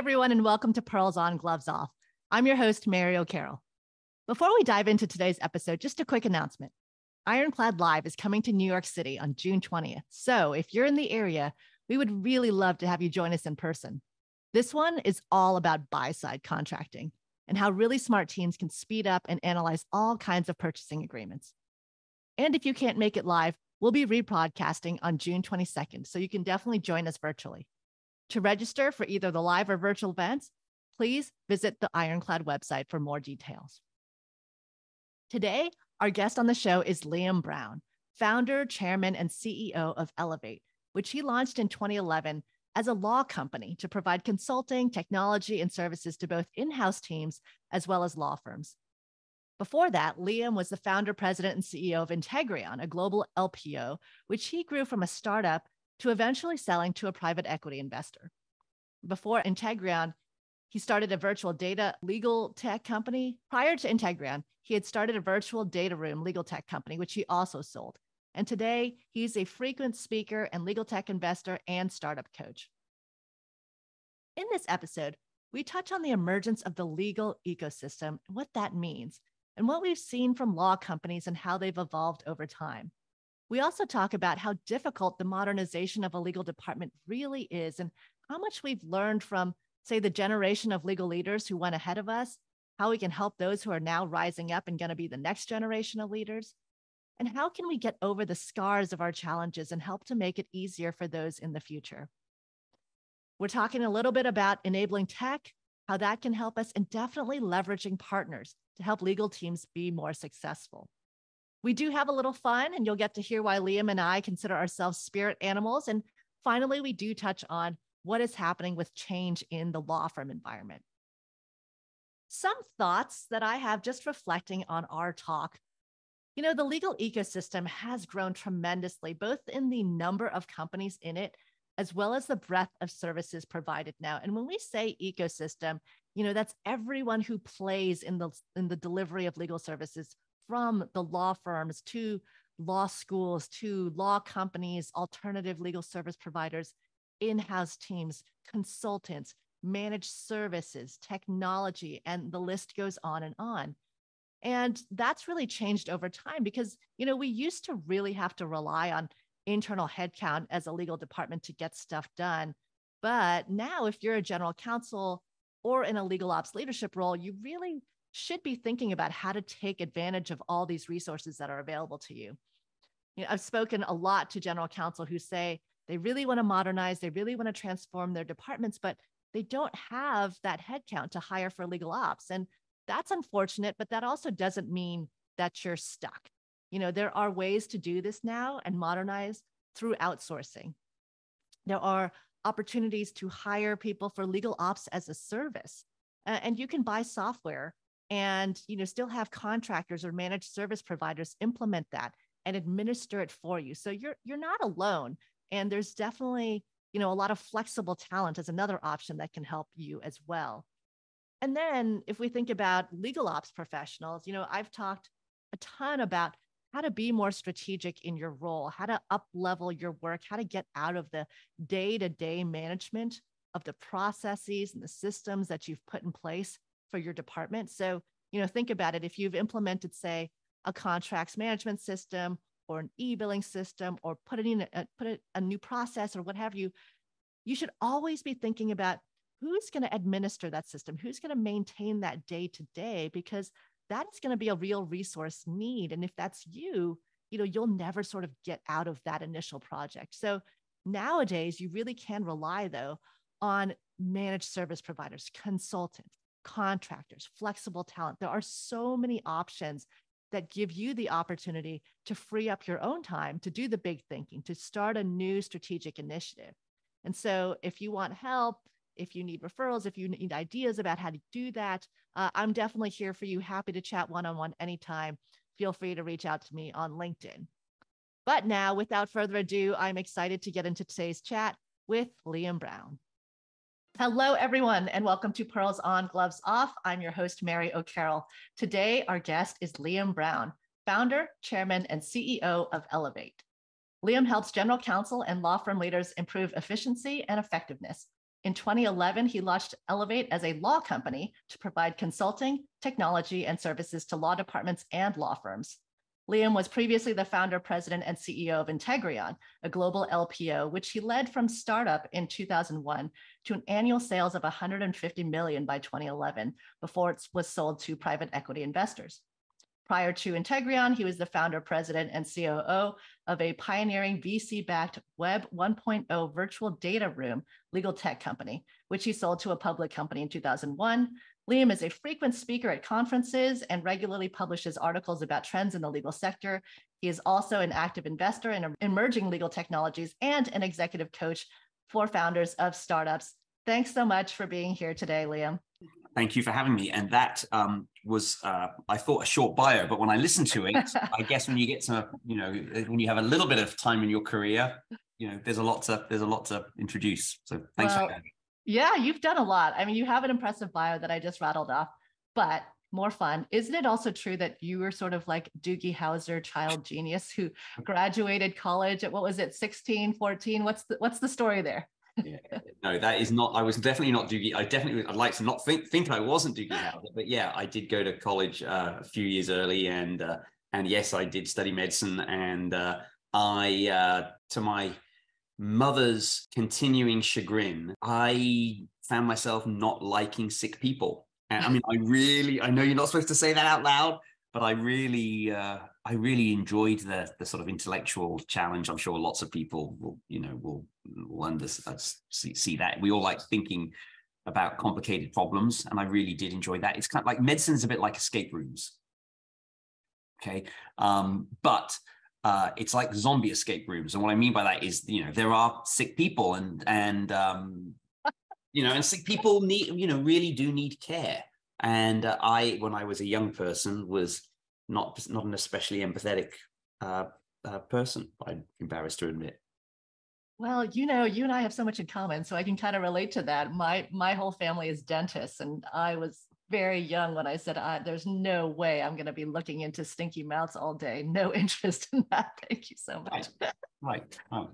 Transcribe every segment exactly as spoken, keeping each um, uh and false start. everyone, and welcome to Pearls On, Gloves Off. I'm your host, Mary O'Carroll. Before we dive into today's episode, just a quick announcement. Ironclad Live is coming to New York City on June twentieth, so if you're in the area, we would really love to have you join us in person. This one is all about buy-side contracting and how really smart teams can speed up and analyze all kinds of purchasing agreements. And if you can't make it live, we'll be rebroadcasting on June twenty-second, so you can definitely join us virtually. To register for either the live or virtual events, please visit the Ironclad website for more details. Today, our guest on the show is Liam Brown, founder, chairman, and C E O of Elevate, which he launched in twenty eleven as a law company to provide consulting, technology, and services to both in-house teams as well as law firms. Before that, Liam was the founder, president, and C E O of Integreon, a global L P O, which he grew from a startup to eventually selling to a private equity investor. Before Integreon, he started a virtual data legal tech company. Prior to Integreon, he had started a virtual data room legal tech company, which he also sold. And today, he's a frequent speaker and legal tech investor and startup coach. In this episode, we touch on the emergence of the legal ecosystem, what that means, and what we've seen from law companies and how they've evolved over time. We also talk about how difficult the modernization of a legal department really is and how much we've learned from, say, the generation of legal leaders who went ahead of us, how we can help those who are now rising up and going to be the next generation of leaders, and how can we get over the scars of our challenges and help to make it easier for those in the future. We're talking a little bit about enabling tech, how that can help us, and definitely leveraging partners to help legal teams be more successful. We do have a little fun, and you'll get to hear why Liam and I consider ourselves spirit animals. And finally, we do touch on what is happening with change in the law firm environment. Some thoughts that I have just reflecting on our talk. You know, the legal ecosystem has grown tremendously, both in the number of companies in it, as well as the breadth of services provided now. And when we say ecosystem, you know, that's everyone who plays in the, in the delivery of legal services, from the law firms to law schools, to law companies, alternative legal service providers, in-house teams, consultants, managed services, technology, and the list goes on and on. And that's really changed over time because, you know, we used to really have to rely on internal headcount as a legal department to get stuff done. But now if you're a general counsel or in a legal ops leadership role, you really should be thinking about how to take advantage of all these resources that are available to you. You know, I've spoken a lot to general counsel who say they really want to modernize, they really want to transform their departments, but they don't have that headcount to hire for legal ops. And that's unfortunate, but that also doesn't mean that you're stuck. You know, there are ways to do this now and modernize through outsourcing. There are opportunities to hire people for legal ops as a service, uh, and you can buy software and, you know, still have contractors or managed service providers implement that and administer it for you. So you're, you're not alone. And there's definitely, you know, a lot of flexible talent as another option that can help you as well. And then if we think about legal ops professionals, you know, I've talked a ton about how to be more strategic in your role, how to up-level your work, how to get out of the day-to-day management of the processes and the systems that you've put in place for your department. So, you know, think about it. If you've implemented, say, a contracts management system or an e-billing system or put it in a, put it, a new process or what have you, you should always be thinking about who's going to administer that system, who's going to maintain that day to day, because that's going to be a real resource need. And if that's you, you know, you'll never sort of get out of that initial project. So nowadays, you really can rely, though, on managed service providers, consultants, contractors, flexible talent. There are so many options that give you the opportunity to free up your own time to do the big thinking, to start a new strategic initiative. And so if you want help, if you need referrals, if you need ideas about how to do that, uh, I'm definitely here for you. Happy to chat one-on-one anytime. Feel free to reach out to me on LinkedIn. But now, without further ado, I'm excited to get into today's chat with Liam Brown. Hello, everyone, and welcome to Pearls On, Gloves Off. I'm your host, Mary O'Carroll. Today, our guest is Liam Brown, founder, chairman, and C E O of Elevate. Liam helps general counsel and law firm leaders improve efficiency and effectiveness In twenty eleven, he launched Elevate as a law company to provide consulting, technology, and services to law departments and law firms. Liam was previously the founder, president, and C E O of Integreon, a global L P O, which he led from startup in two thousand one to an annual sales of one hundred fifty million dollars by twenty eleven, before it was sold to private equity investors. Prior to Integreon, he was the founder, president, and C O O of a pioneering V C-backed Web one point oh virtual data room legal tech company, which he sold to a public company in two thousand one. Liam is a frequent speaker at conferences and regularly publishes articles about trends in the legal sector. He is also an active investor in emerging legal technologies and an executive coach for founders of startups. Thanks so much for being here today, Liam. Thank you for having me. And that um, was, uh, I thought, a short bio, but when I listened to it, I guess when you get to, you know, when you have a little bit of time in your career, you know, there's a lot to, there's a lot to introduce. So thanks well, for having me. Yeah, you've done a lot. I mean, you have an impressive bio that I just rattled off, but more fun. Isn't it also true that you were sort of like Doogie Howser, child genius, who graduated college at, what was it, sixteen, fourteen? What's the, what's the story there? Yeah, no, that is not, I was definitely not Doogie. I definitely, I'd like to not think, think I wasn't Doogie Howser, but yeah, I did go to college uh, a few years early and, uh, and yes, I did study medicine and uh, I, uh, to my mother's continuing chagrin, I found myself not liking sick people. And I mean, I really, I know you're not supposed to say that out loud, but I really, uh, I really enjoyed the the sort of intellectual challenge. I'm sure lots of people will, you know, will, will under, uh, see, see that. We all like thinking about complicated problems, and I really did enjoy that. It's kind of like medicine is a bit like escape rooms, okay? Um, but uh, it's like zombie escape rooms, and what I mean by that is, you know, there are sick people, and and um, you know, and sick people need, you know, really do need care. And uh, I, when I was a young person, was not not an especially empathetic uh, uh, person, I'm embarrassed to admit. Well, you know, you and I have so much in common, so I can kind of relate to that. My my whole family is dentists, and I was very young when I said, I, there's no way I'm going to be looking into stinky mouths all day. No interest in that. Thank you so much. Right. right. Oh.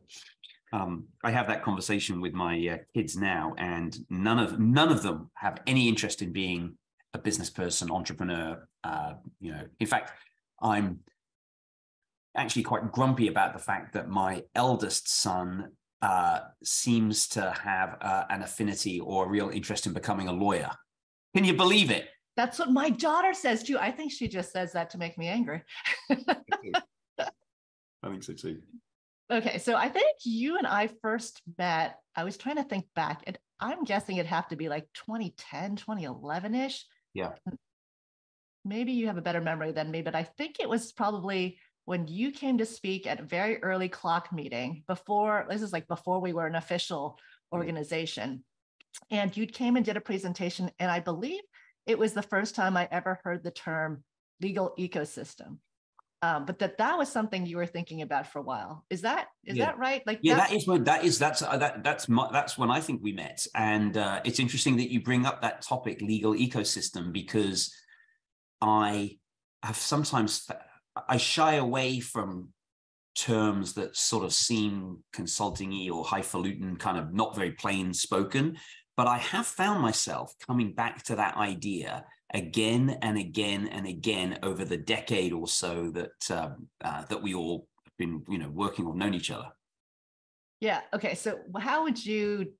Um, I have that conversation with my uh, kids now, and none of none of them have any interest in being a business person, entrepreneur, uh, you know. In fact, I'm actually quite grumpy about the fact that my eldest son uh, seems to have uh, an affinity or a real interest in becoming a lawyer. Can you believe it? That's what my daughter says too. I think she just says that to make me angry. I think so too. Okay, so I think you and I first met, I was trying to think back, and I'm guessing it'd have to be like twenty ten, twenty eleven-ish. Yeah. Maybe you have a better memory than me, but I think it was probably when you came to speak at a very early CLOC meeting before, this is like before we were an official organization, mm-hmm. and you came and did a presentation, and I believe it was the first time I ever heard the term legal ecosystem. Um, but that that was something you were thinking about for a while. Is that is yeah. that right? Like yeah, that is when that is that's uh, that that's my, that's when I think we met. And uh, it's interesting that you bring up that topic, legal ecosystem, because I have sometimes I shy away from terms that sort of seem consulting-y or highfalutin, kind of not very plain spoken. But I have found myself coming back to that idea again and again and again over the decade or so that um, uh, that we all have been, you know, working or known each other. Yeah. Okay. So how would you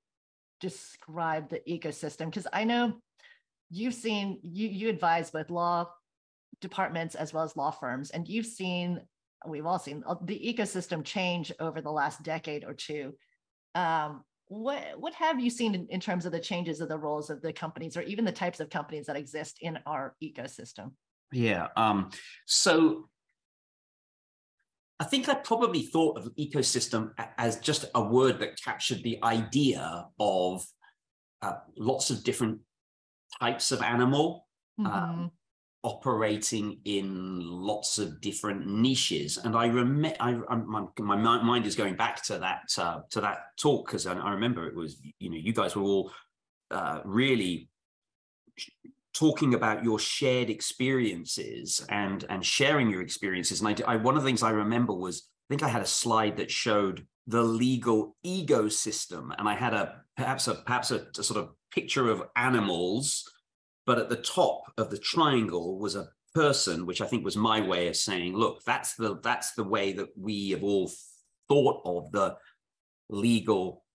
describe the ecosystem? Because I know you've seen you you advise both law departments as well as law firms, and you've seen we've all seen the ecosystem change over the last decade or two. Um, What what have you seen in, in terms of the changes of the roles of the companies or even the types of companies that exist in our ecosystem? Yeah, um, so I think I probably thought of ecosystem as just a word that captured the idea of uh, lots of different types of animal mm-hmm. um, operating in lots of different niches, and I remember I, I, my, my mind is going back to that uh, to that talk because I, I remember it was you know you guys were all uh, really talking about your shared experiences and and sharing your experiences, and I, I one of the things I remember was I think I had a slide that showed the legal ecosystem, and I had a perhaps a perhaps a, a sort of picture of animals, but at the top of the triangle was a person, which I think was my way of saying, look, that's the that's the way that we have all thought of the legal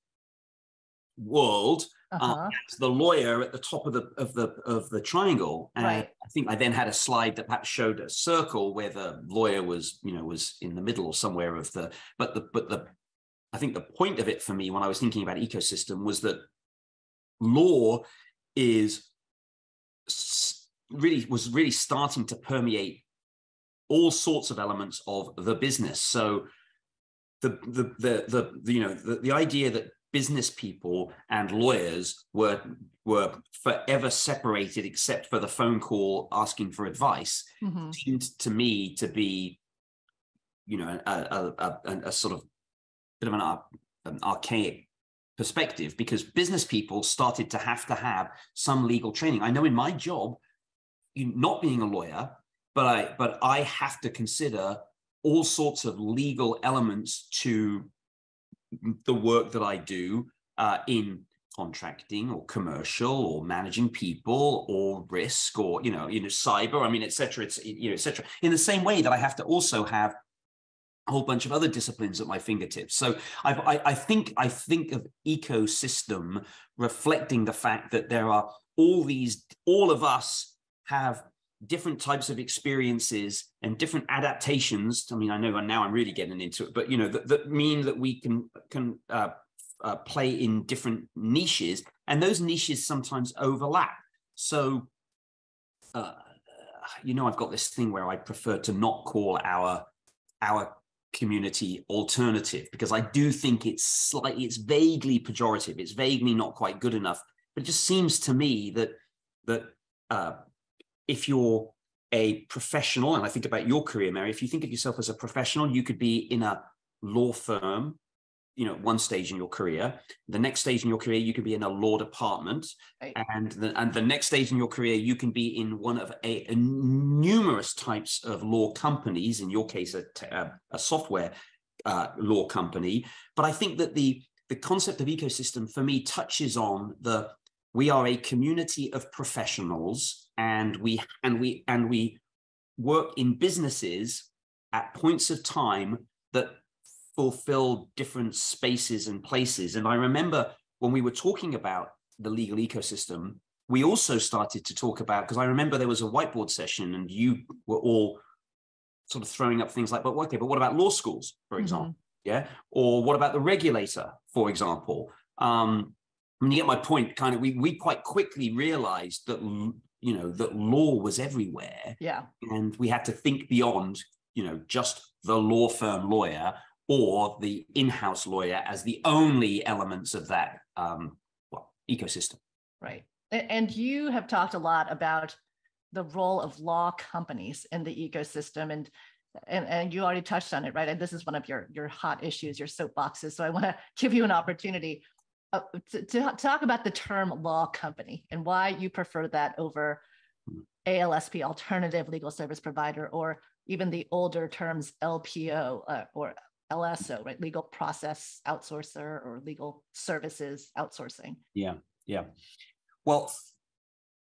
world. Uh-huh. Um, that's the lawyer at the top of the of the of the triangle, and right. I think I then had a slide that perhaps showed a circle where the lawyer was, you know, was in the middle or somewhere of the. But the but the, I think the point of it for me when I was thinking about ecosystem was that law is really was really starting to permeate all sorts of elements of the business. So the the the the, the you know the, the idea that business people and lawyers were were forever separated, except for the phone call asking for advice, mm-hmm. seemed to me to be, you know, a, a, a, a sort of bit of an, an archaic perspective, because business people started to have to have some legal training. I know in my job, not being a lawyer, but I but I have to consider all sorts of legal elements to the work that I do uh, in contracting or commercial or managing people or risk or, you know, you know, cyber, I mean, et cetera, it's, you know, et cetera, in the same way that I have to also have a whole bunch of other disciplines at my fingertips. So I've, I, I think, I think of ecosystem reflecting the fact that there are all these, all of us have different types of experiences and different adaptations. I mean, I know now I'm really getting into it, but, you know, that, that mean that we can can uh, uh, play in different niches, and those niches sometimes overlap. So, uh, you know, I've got this thing where I prefer to not call our our community alternative, because I do think it's slightly, it's vaguely pejorative. It's vaguely not quite good enough, but it just seems to me that that uh, if you're a professional, and I think about your career, Mary, if you think of yourself as a professional, you could be in a law firm, you know, one stage in your career. The next stage in your career, you could be in a law department. Right. And, the, and the next stage in your career, you can be in one of a, a numerous types of law companies, in your case, a, a, a software uh, law company. But I think that the, the concept of ecosystem for me touches on the, we are a community of professionals, and we and we and we work in businesses at points of time that fulfill different spaces and places. And I remember when we were talking about the legal ecosystem, we also started to talk about, because I remember there was a whiteboard session and you were all sort of throwing up things like, but okay, but what about law schools, for example? Mm-hmm. Yeah. Or what about the regulator, for example? Um, I mean, you get my point, kind of, we we quite quickly realized that, you know, that law was everywhere. Yeah. And we had to think beyond, you know, just the law firm lawyer or the in-house lawyer as the only elements of that um, well, ecosystem. Right. And you have talked a lot about the role of law companies in the ecosystem, and And, and you already touched on it, right? And this is one of your, your hot issues, your soapboxes. So I want to give you an opportunity Uh, to, to talk about the term law company and why you prefer that over A L S P, alternative legal service provider, or even the older terms L P O uh, or L S O, right? Legal process outsourcer or legal services outsourcing. Yeah, yeah. Well,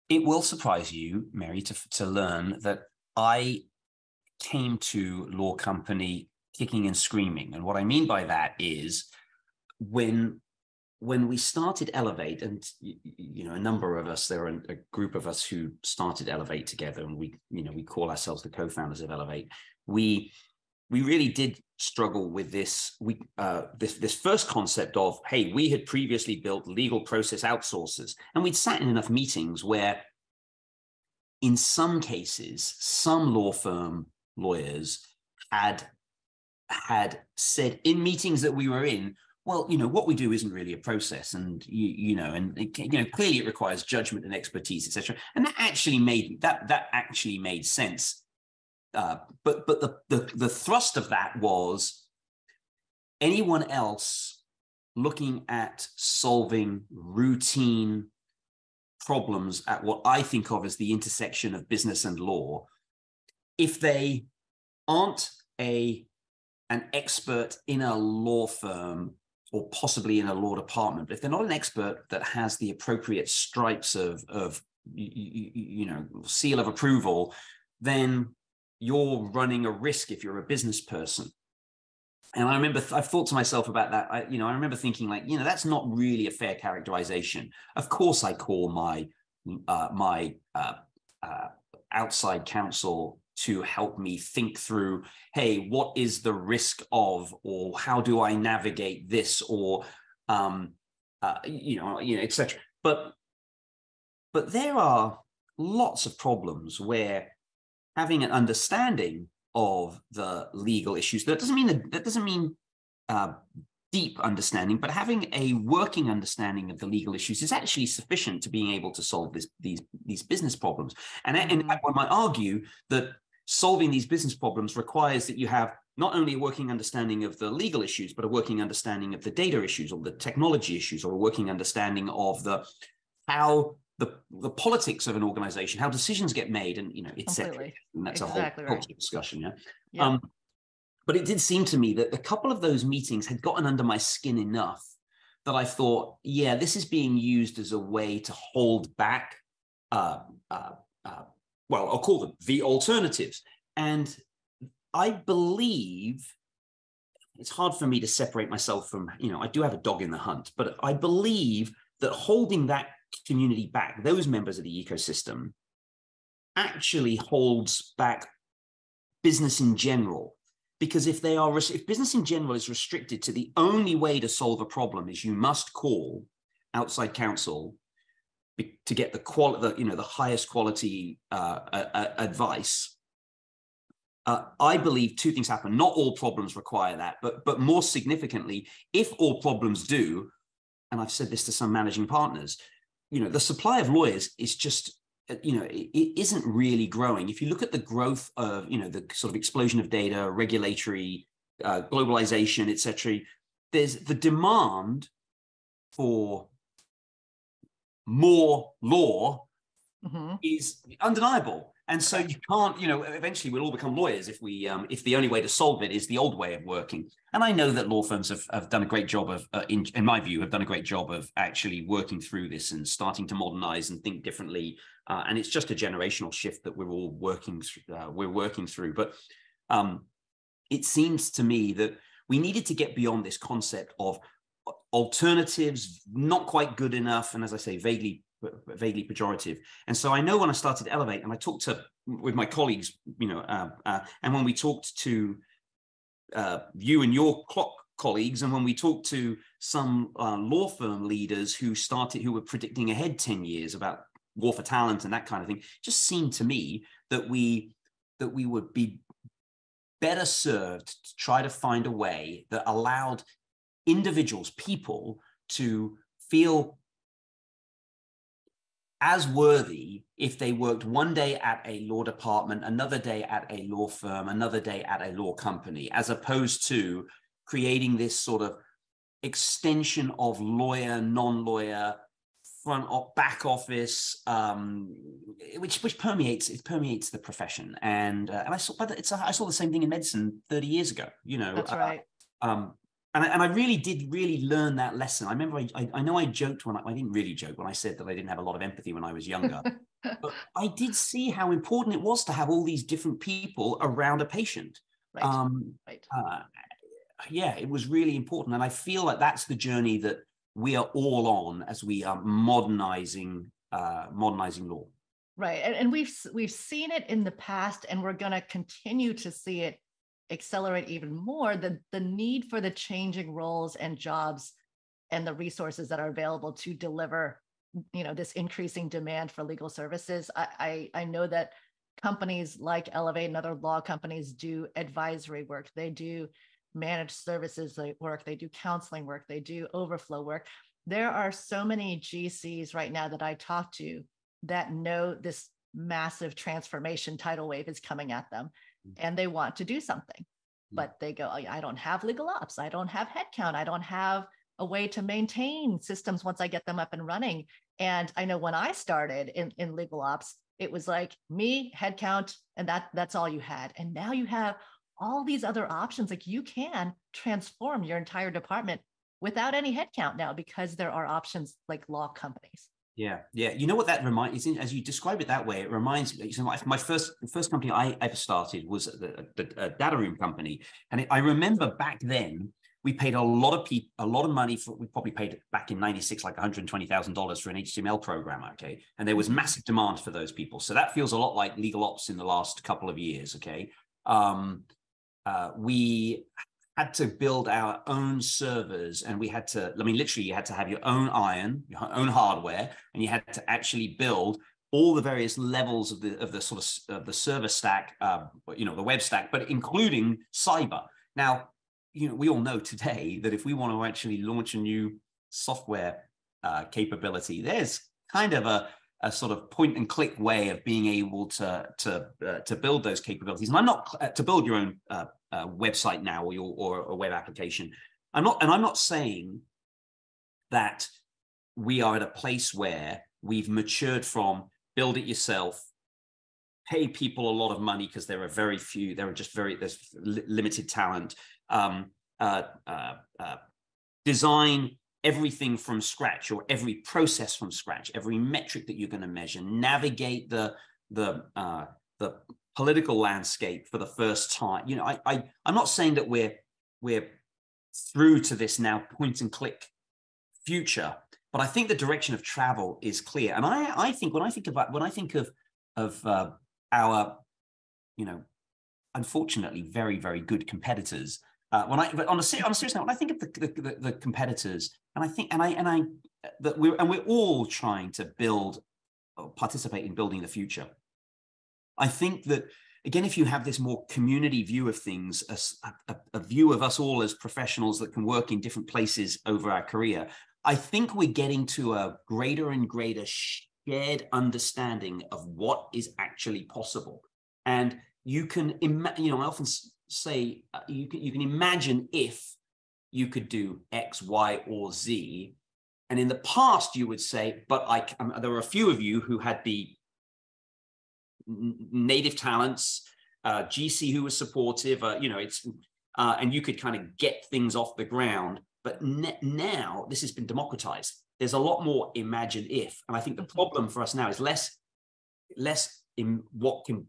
it will surprise you, Mary, to, to learn that I came to law company kicking and screaming. And what I mean by that is when When we started Elevate, and you know, a number of us, there are a group of us who started Elevate together, and we, you know, we call ourselves the co-founders of Elevate. We we really did struggle with this. We uh, this this first concept of, hey, we had previously built legal process outsourcers, and we'd sat in enough meetings where, in some cases, some law firm lawyers had had said in meetings that we were in, well, you know, what we do isn't really a process, and you, you know, and you know, clearly it requires judgment and expertise, et cetera. And that actually made that that actually made sense. Uh, but but the, the the thrust of that was anyone else looking at solving routine problems at what I think of as the intersection of business and law, if they aren't a an expert in a law firm or possibly in a law department, but if they're not an expert that has the appropriate stripes of, of you, you know, seal of approval, then you're running a risk if you're a business person. And I remember th- I thought to myself about that. I, you know, I remember thinking like, you know, that's not really a fair characterization. Of course, I call my uh, my uh, uh, outside counsel to help me think through, hey, what is the risk of, or how do I navigate this, or um, uh, you know, you know, et cetera. But but there are lots of problems where having an understanding of the legal issues. That doesn't mean that, that doesn't mean uh, deep understanding, but having a working understanding of the legal issues is actually sufficient to being able to solve this, these these business problems. And, and one might argue that solving these business problems requires that you have not only a working understanding of the legal issues, but a working understanding of the data issues or the technology issues, or a working understanding of the how The, the politics of an organization, how decisions get made, and you know, et cetera. And that's exactly a whole right. discussion, yeah. yeah. Um, but it did seem to me that a couple of those meetings had gotten under my skin enough that I thought, yeah, this is being used as a way to hold back. Uh, uh, uh, well, I'll call them the alternatives, and I believe it's hard for me to separate myself from. You know, I do have a dog in the hunt, but I believe that holding that community back, those members of the ecosystem, actually holds back business in general, because if they are if business in general is restricted to the only way to solve a problem is you must call outside counsel to get the quality, you know, the highest quality uh, uh, advice. Uh, I believe two things happen. Not all problems require that, but but more significantly, if all problems do, and I've said this to some managing partners, you know, the supply of lawyers is just, you know, it, it isn't really growing. If you look at the growth of, you know, the sort of explosion of data, regulatory, uh, globalization, et cetera, there's the demand for more law mm-hmm. is undeniable. And so you can't, you know, eventually we'll all become lawyers if we, um, if the only way to solve it is the old way of working. And I know that law firms have, have done a great job of, uh, in, in my view, have done a great job of actually working through this and starting to modernize and think differently. Uh, and it's just a generational shift that we're all working, th- uh, we're working through. But um, it seems to me that we needed to get beyond this concept of alternatives, not quite good enough, and as I say, vaguely vaguely pejorative. And so I know when I started Elevate, and I talked to with my colleagues, you know, uh, uh, and when we talked to uh, you and your CLOC colleagues, and when we talked to some uh, law firm leaders who started, who were predicting ahead ten years about war for talent and that kind of thing, it just seemed to me that we that we would be better served to try to find a way that allowed individuals, people, to feel as worthy if they worked one day at a law department, another day at a law firm, another day at a law company, as opposed to creating this sort of extension of lawyer, non-lawyer, front or back office, um, which which permeates it permeates the profession. And uh, and I saw it's a, I saw the same thing in medicine thirty years ago. You know, that's right. Uh, um, And I, and I really did really learn that lesson. I remember, I, I, I know I joked when I, I didn't really joke when I said that I didn't have a lot of empathy when I was younger, but I did see how important it was to have all these different people around a patient. Right. Um, right. Uh, yeah, it was really important. And I feel like that's the journey that we are all on as we are modernizing, uh, modernizing law. Right. And, and we've, we've seen it in the past, and we're going to continue to see it accelerate even more, the, the need for the changing roles and jobs and the resources that are available to deliver, you know, this increasing demand for legal services. I, I, I know that companies like Elevate and other law companies do advisory work. They do managed services work. They do counseling work. They do overflow work. There are so many G Cs right now that I talk to that know this massive transformation tidal wave is coming at them. And they want to do something, but they go, I don't have legal ops. I don't have headcount. I don't have a way to maintain systems once I get them up and running. And I know when I started in, in legal ops, it was like me, headcount, and that that's all you had. And now you have all these other options. Like you can transform your entire department without any headcount now, because there are options like law companies. Yeah, yeah. You know what that reminds me, as you describe it that way, it reminds me, so my, my first first company I ever started was the, the a data room company. And it, I remember back then, we paid a lot of people, a lot of money for, we probably paid back in ninety-six, like one hundred twenty thousand dollars for an H T M L programmer, okay? And there was massive demand for those people. So that feels a lot like legal ops in the last couple of years, okay? Um, uh, we had to build our own servers, and we had to, I mean, literally you had to have your own iron, your own hardware, and you had to actually build all the various levels of the, of the sort of, of the server stack, uh, you know, the web stack, but including cyber. Now, you know, we all know today that if we want to actually launch a new software uh, capability, there's kind of a, a sort of point and click way of being able to to uh, to build those capabilities. And I'm not uh, to build your own uh, uh, website now or your or a web application. I'm not, and I'm not saying that we are at a place where we've matured from build it yourself. Pay people a lot of money because there are very few. There are just very there's li- limited talent. Um, uh, uh, uh, design everything from scratch, or every process from scratch, every metric that you're going to measure, navigate the the uh, the political landscape for the first time. You know, I, I I'm not saying that we're we're through to this now point and click future, but I think the direction of travel is clear. And I I think when I think about when I think of of uh, our, you know, unfortunately, very, very good competitors. Uh, when I, but on a, on a serious note, when I think of the, the, the competitors, and I think, and I, and I, that we're, and we're all trying to build, or participate in building the future. I think that, again, if you have this more community view of things, a, a, a view of us all as professionals that can work in different places over our career, I think we're getting to a greater and greater shared understanding of what is actually possible. And you can, ima- you know, I often say uh, you can, you can imagine if you could do X, Y, or Z. And in the past, you would say, but I, um, there were a few of you who had the n- native talents, uh, G C who was supportive, uh, you know, it's, uh, and you could kind of get things off the ground. But ne- now this has been democratized. There's a lot more imagine if. And I think the problem for us now is less, less, in what can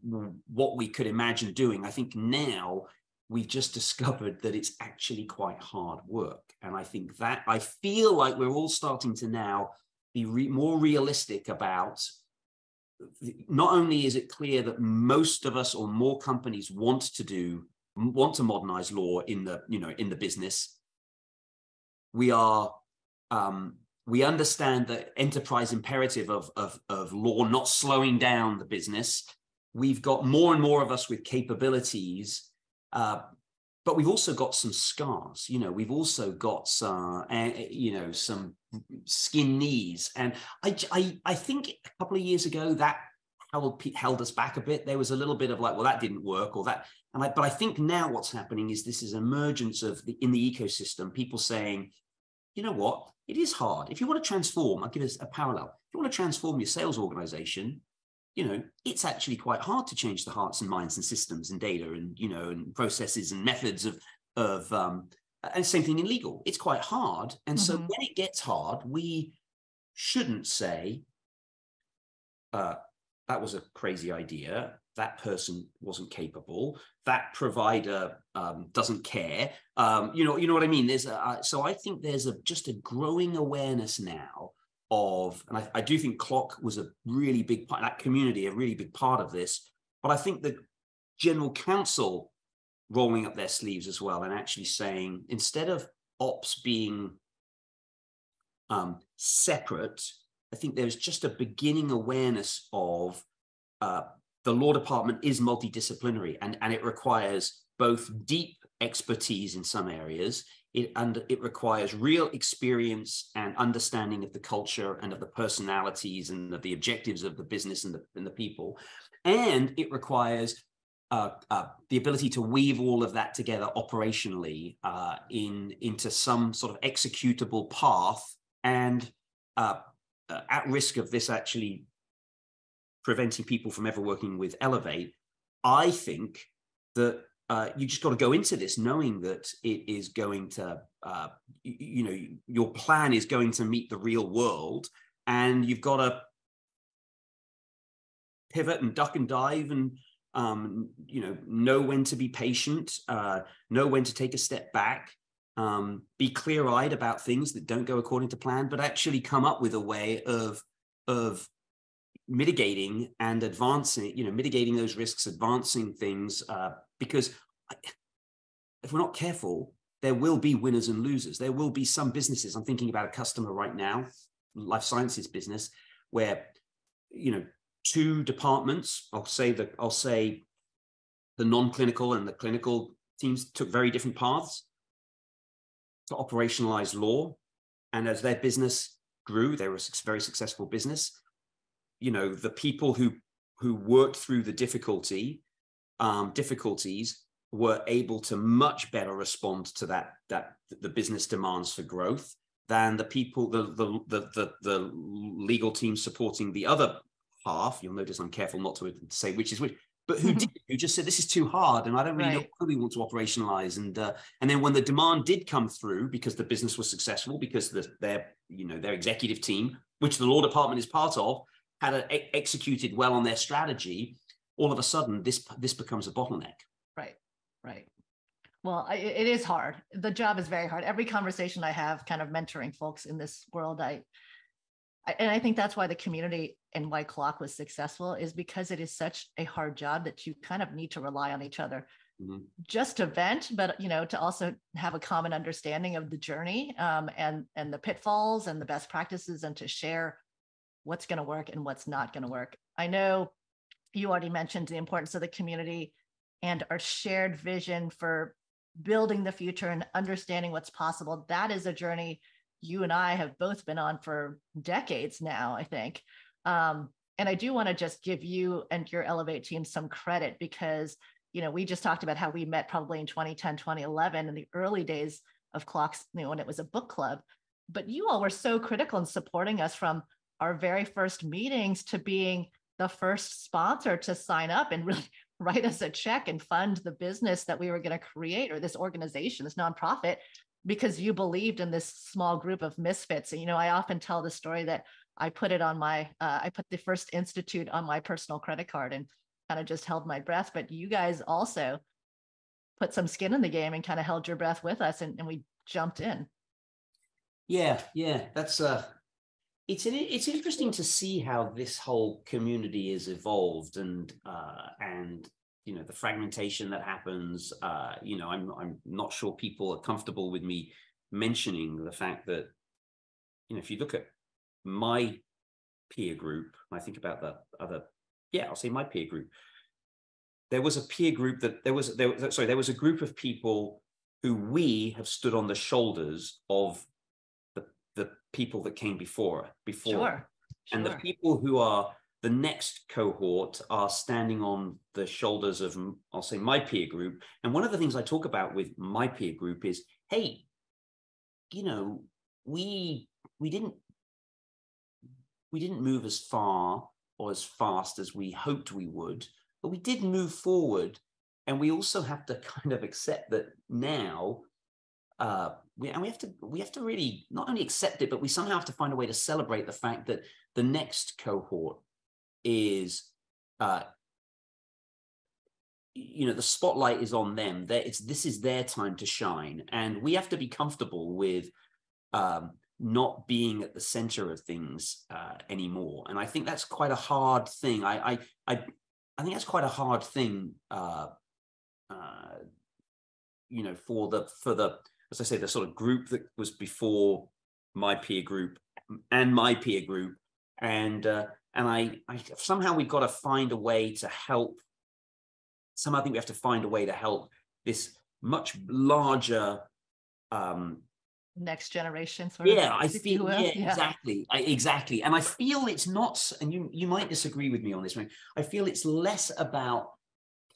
what we could imagine doing. I think now we've just discovered that it's actually quite hard work. And I think that I feel like we're all starting to now be re, more realistic about, not only is it clear that most of us or more companies want to do, want to modernize law in the, you know, in the business. We are, um, we understand the enterprise imperative of, of, of law not slowing down the business. We've got more and more of us with capabilities, uh, but we've also got some scars. You know, we've also got some, uh, you know, some skin knees. And I, I, I think a couple of years ago that held held us back a bit. There was a little bit of like, well, that didn't work, or that. And I, but I think now what's happening is this is emergence of the in the ecosystem. People saying, you know what? It is hard. If you want to transform, I'll give us a parallel. If you want to transform your sales organization, you know, it's actually quite hard to change the hearts and minds and systems and data and, you know, and processes and methods of, of um, and same thing in legal. It's quite hard. And mm-hmm. so when it gets hard, we shouldn't say, uh, that was a crazy idea. That person wasn't capable. That provider um, doesn't care. Um, you know, you know what I mean. There's a, uh, so I think there's a just a growing awareness now of, and I, I do think C L O C was a really big part, that community, a really big part of this. But I think the general counsel rolling up their sleeves as well and actually saying, instead of ops being um, separate, I think there's just a beginning awareness of. Uh, The law department is multidisciplinary, and, and it requires both deep expertise in some areas. It under it requires real experience and understanding of the culture and of the personalities and of the objectives of the business and the and the people, and it requires uh, uh, the ability to weave all of that together operationally uh, in into some sort of executable path, and uh, uh, at risk of this actually. Preventing people from ever working with Elevate, I think that Uh, you just got to go into this knowing that it is going to, uh, you, you know, your plan is going to meet the real world, and you've got to pivot and duck and dive and, um, you know, know when to be patient, uh, know when to take a step back, um, be clear-eyed about things that don't go according to plan, but actually come up with a way of, of mitigating and advancing, you know, mitigating those risks, advancing things, uh, because if we're not careful, there will be winners and losers. There will be some businesses. I'm thinking about a customer right now, life sciences business, where, you know, two departments, I'll say the, I'll say the non-clinical and the clinical teams took very different paths to operationalize law. And as their business grew, they were a very successful business. You know, the people who, who worked through the difficulty, Um, difficulties were able to much better respond to that that the business demands for growth than the people the the the the, the legal team supporting the other half. You'll notice I'm careful not to say which is which, but who did who just said this is too hard and I don't really right. know what we want to operationalize. And uh, and then when the demand did come through because the business was successful because the, their you know their executive team, which the law department is part of, had a, a, executed well on their strategy. All of a sudden, this this becomes a bottleneck. Right, right. Well, I, it is hard. The job is very hard. Every conversation I have, kind of mentoring folks in this world, I, I and I think that's why the community and why C L O C was successful is because it is such a hard job that you kind of need to rely on each other, mm-hmm. just to vent, but you know, to also have a common understanding of the journey um, and and the pitfalls and the best practices, and to share what's going to work and what's not going to work. I know. You already mentioned the importance of the community and our shared vision for building the future and understanding what's possible. That is a journey you and I have both been on for decades now, I think. Um, and I do want to just give you and your Elevate team some credit because, you know, we just talked about how we met probably in twenty ten, twenty eleven, in the early days of C L O C, you know, when it was a book club. But you all were so critical in supporting us from our very first meetings to being the first sponsor to sign up and really write us a check and fund the business that we were going to create, or this organization, this nonprofit, because you believed in this small group of misfits. And, you know, I often tell the story that I put it on my, uh, I put the First Institute on my personal credit card and kind of just held my breath. But you guys also put some skin in the game and kind of held your breath with us, and, and we jumped in. Yeah, yeah, that's a. Uh... It's an, it's interesting to see how this whole community has evolved, and uh, and you know the fragmentation that happens. Uh, you know, I'm I'm not sure people are comfortable with me mentioning the fact that, you know, if you look at my peer group, and I think about the other, yeah, I'll say my peer group. There was a peer group that there was there sorry there was a group of people who we have stood on the shoulders of. The people that came before, before, sure, sure. And the people who are the next cohort are standing on the shoulders of, I'll say, my peer group. And one of the things I talk about with my peer group is, hey, you know, we we didn't we didn't move as far or as fast as we hoped we would, but we did move forward, and we also have to kind of accept that now. Uh, we, and we have to we have to really not only accept it, but we somehow have to find a way to celebrate the fact that the next cohort is, uh, you know, the spotlight is on them. They're, it's this is their time to shine, and we have to be comfortable with um, not being at the center of things uh, anymore. And I think that's quite a hard thing. I I I, I think that's quite a hard thing. Uh, uh, you know, for the for the as I say, the sort of group that was before my peer group and my peer group. And uh, and I, I somehow we've got to find a way to help. Somehow I think we have to find a way to help this much larger. Um, Next generation. Sort yeah, of, I feel, yeah, yeah, exactly. I, exactly. And I feel it's not, and you, you might disagree with me on this one. I feel it's less about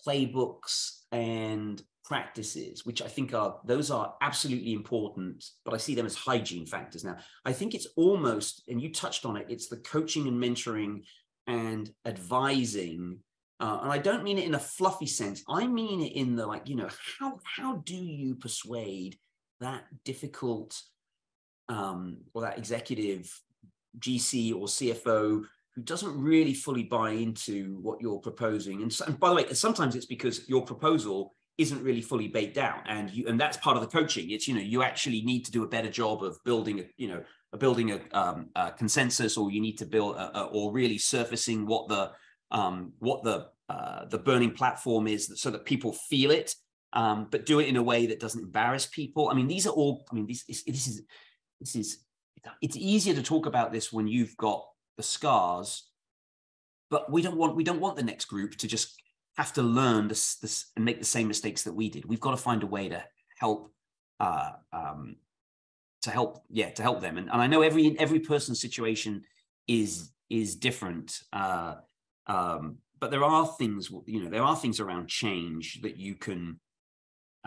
playbooks and practices, which I think are, those are absolutely important, but I see them as hygiene factors now. I think it's almost, and you touched on it, it's the coaching and mentoring and advising Uh, and I don't mean it in a fluffy sense. I mean it in the, like, you know, how, how do you persuade that difficult um, or that executive G C or C F O who doesn't really fully buy into what you're proposing? And, so, and by the way, sometimes it's because your proposal isn't really fully baked out, and you, and that's part of the coaching. It's, you know, you actually need to do a better job of building, a, you know, a building a, um, a consensus, or you need to build a, a, or really surfacing what the um, what the uh, the burning platform is, so that people feel it, um, but do it in a way that doesn't embarrass people. I mean, these are all. I mean, this is this is this is. It's easier to talk about this when you've got the scars, but we don't want we don't want the next group to just have to learn this, this and make the same mistakes that we did. We've got to find a way to help, uh, um, to help, yeah, to help them. And, and I know every every person's situation is is different, uh, um, but there are things, you know, there are things around change that you can,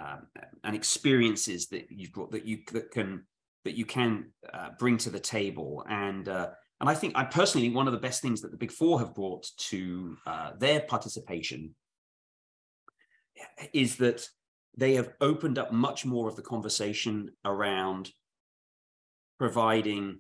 uh, and experiences that you've brought that you that can that you can uh, bring to the table. And uh, and I think I personally, one of the best things that the Big Four have brought to uh, their participation is that they have opened up much more of the conversation around providing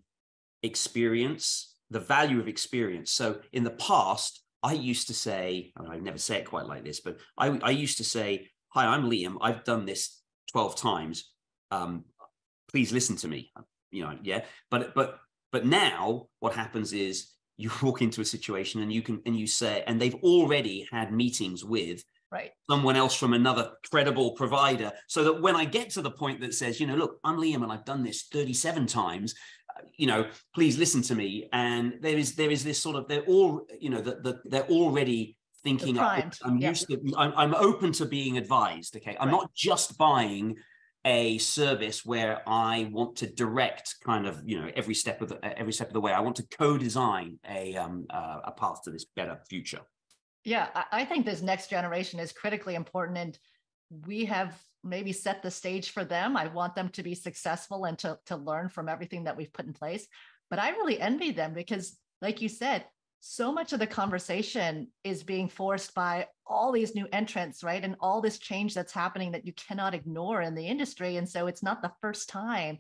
experience, the value of experience. So in the past, I used to say, and I never say it quite like this, but I, I used to say, hi, I'm Liam. I've done this twelve times. Um, please listen to me. You know, yeah, but but. But now what happens is you walk into a situation and you can and you say, and they've already had meetings with right. someone else from another credible provider, so that when I get to the point that says, you know, look, I'm Liam and I've done this thirty-seven times, uh, you know, please listen to me. And there is there is this sort of they're all, you know, that the, they're already thinking. They're I'm, I'm yeah. used to. I'm, I'm open to being advised. Okay, I'm right. not just buying a service where I want to direct kind of, you know, every step of the, every step of the way. I want to co-design a, um, uh, a path to this better future. Yeah, I think this next generation is critically important, and we have maybe set the stage for them. I want them to be successful and to, to learn from everything that we've put in place. But I really envy them because, like you said, so much of the conversation is being forced by all these new entrants, right? And all this change that's happening that you cannot ignore in the industry. And so it's not the first time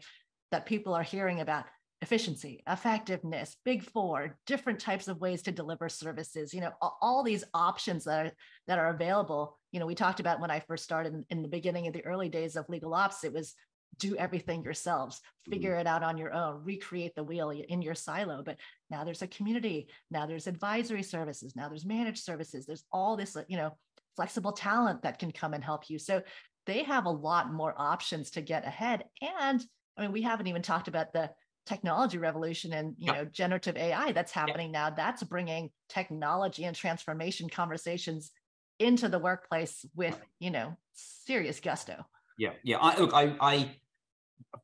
that people are hearing about efficiency, effectiveness, Big Four, different types of ways to deliver services, you know, all these options that are, that are available. You know, we talked about when I first started in, in the beginning of the early days of legal ops, it was do everything yourselves, figure it out on your own, recreate the wheel in your silo. But now there's a community, now there's advisory services, now there's managed services, there's all this, you know, flexible talent that can come and help you. So they have a lot more options to get ahead. And I mean, we haven't even talked about the technology revolution and, you know, generative A I that's happening now. That's bringing technology and transformation conversations into the workplace with, you know, serious gusto. Yeah, yeah. I, look, I, I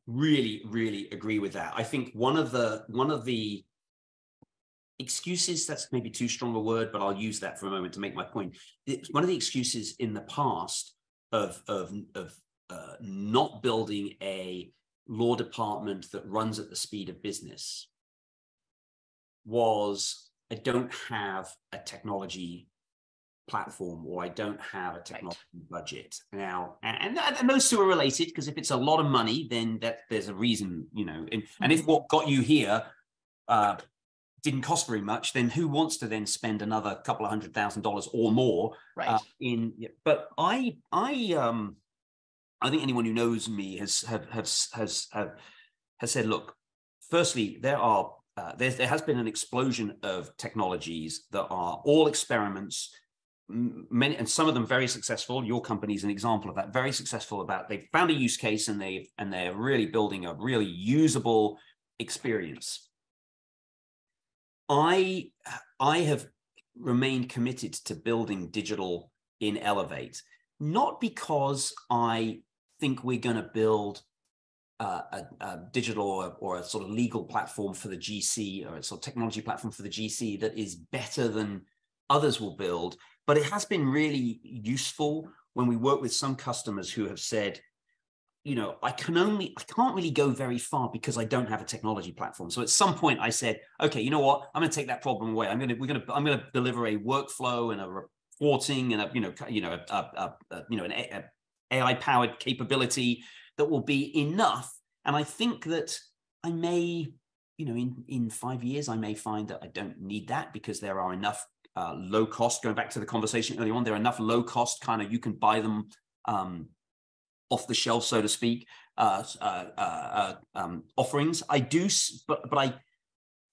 really, really agree with that. I think one of the one of the excuses, that's maybe too strong a word, but I'll use that for a moment to make my point. It's one of the excuses in the past of of of uh, not building a law department that runs at the speed of business was, I don't have a technology platform, or I don't have a technology right. budget now, and, and, and those two are related, because if it's a lot of money, then that there's a reason, you know, and, and if what got you here uh didn't cost very much, then who wants to then spend another couple of hundred thousand dollars or more right uh, in but I I um I think anyone who knows me has have have has have, has said, look, firstly, there are uh, there there has been an explosion of technologies that are all experiments, many, and some of them very successful. Your company is an example of that. Very successful about they've found a use case and they and they're really building a really usable experience. I I have remained committed to building digital in Elevate, not because I think we're going to build uh, a, a digital or, or a sort of legal platform for the G C, or a sort of technology platform for the G C that is better than others will build. But it has been really useful when we work with some customers who have said, you know, I can only, I can't really go very far because I don't have a technology platform. So at some point I said, okay, you know what, I'm going to take that problem away. I'm going to, we're going to, I'm going to deliver a workflow and a quartzing and a, you know, you know, a, a, a, you know, an a, a A I-powered capability that will be enough. And I think that I may, you know, in, in five years, I may find that I don't need that because there are enough uh, low cost, going back to the conversation earlier on, there are enough low cost kind of, you can buy them um, off the shelf, so to speak, uh, uh, uh, um, offerings. I do, but, but I,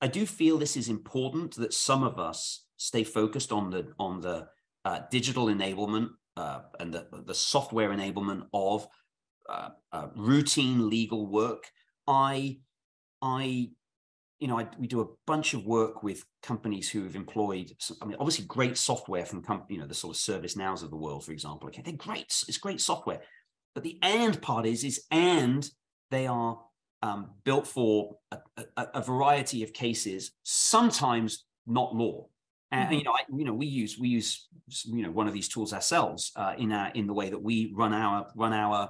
I do feel this is important that some of us stay focused on the, on the uh, digital enablement uh, and the, the software enablement of uh, uh, routine legal work. I, I, you know, I, we do a bunch of work with companies who have employed, I mean, obviously great software from, com- you know, the sort of ServiceNows of the world, for example. Okay, they're great. It's great software. But the and part is, is and they are um, built for a, a, a variety of cases, sometimes not law. And, mm-hmm. you know, I, you know, we use, we use, you know, one of these tools ourselves uh, in our, in the way that we run our, run our,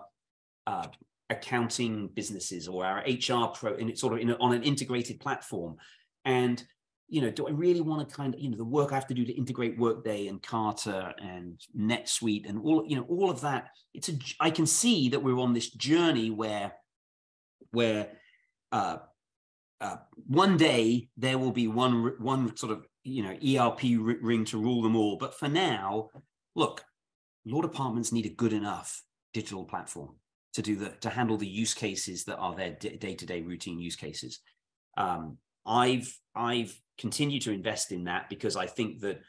uh, accounting businesses or our H R pro, and it's sort of in a, on an integrated platform. And, you know, do I really want to kind of, you know, the work I have to do to integrate Workday and Carta and NetSuite and all, you know, all of that. It's a, I can see that we're on this journey where, where uh, uh, one day there will be one, one sort of, you know, E R P ring to rule them all. But for now, look, law departments need a good enough digital platform to do the, to handle the use cases that are their day-to-day routine use cases. Um, I've, I've continued to invest in that because I think that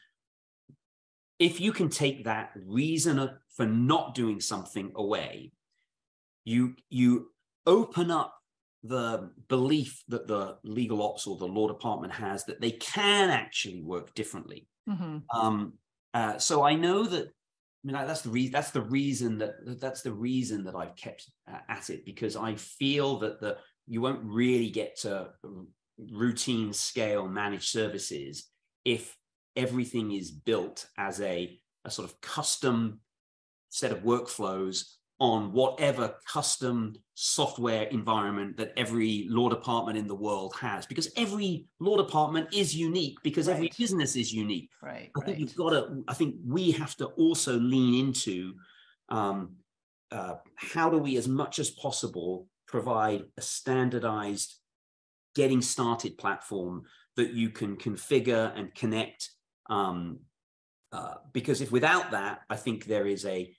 if you can take that reason for not doing something away, you, you open up the belief that the legal ops or the law department has that they can actually work differently. Mm-hmm. Um, uh, so I know that, I mean, that's the reason. That's the reason that that's the reason that I've kept uh, at it, because I feel that the you won't really get to routine scale managed services if everything is built as a a sort of custom set of workflows on whatever custom software environment that every law department in the world has, because every law department is unique, because right. every business is unique. Right. I think right. you've got to, I think we have to also lean into um, uh, how do we, as much as possible, provide a standardized getting started platform that you can configure and connect. Um, uh, because if without that, I think there is a,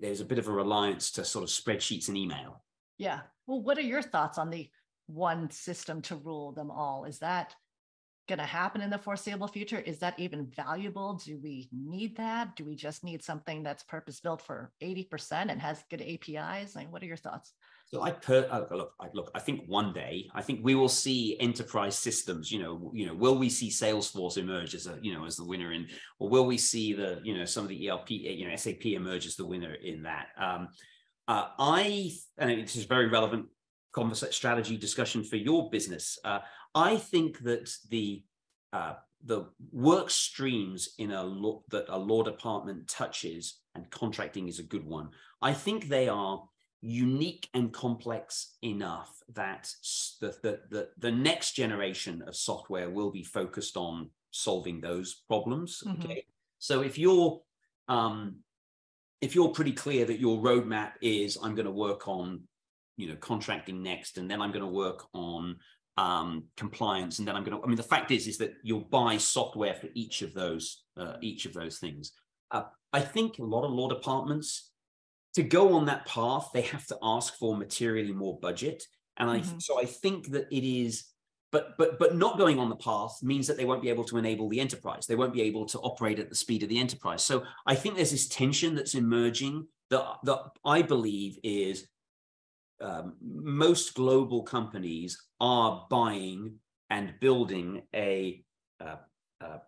there's a bit of a reliance to sort of spreadsheets and email. Yeah. Well, what are your thoughts on the one system to rule them all? Is that going to happen in the foreseeable future? Is that even valuable? Do we need that? Do we just need something that's purpose-built for eighty percent and has good A P Is? Like, what are your thoughts? So I per- oh, look, I, look, I think one day, I think we will see enterprise systems. You know, you know, will we see Salesforce emerge as a, you know, as the winner in, or will we see the, you know, some of the E R P, you know, S A P emerge as the winner in that? Um, uh, I, and this is very relevant conversation, strategy discussion for your business. Uh, I think that the uh, the work streams in a law, that a law department touches, and contracting is a good one. I think they are unique and complex enough that the, the, the, the next generation of software will be focused on solving those problems. Mm-hmm. Okay. So if you're, um, if you're pretty clear that your roadmap is, I'm going to work on, you know, contracting next, and then I'm going to work on um, compliance. And then I'm going to, I mean, the fact is, is that you'll buy software for each of those, uh, each of those things. Uh, I think a lot of law departments, to go on that path, they have to ask for materially more budget. And I, mm-hmm. so I think that it is, but but but not going on the path means that they won't be able to enable the enterprise. They won't be able to operate at the speed of the enterprise. So I think there's this tension that's emerging that, that I believe is um, most global companies are buying and building a, uh, uh,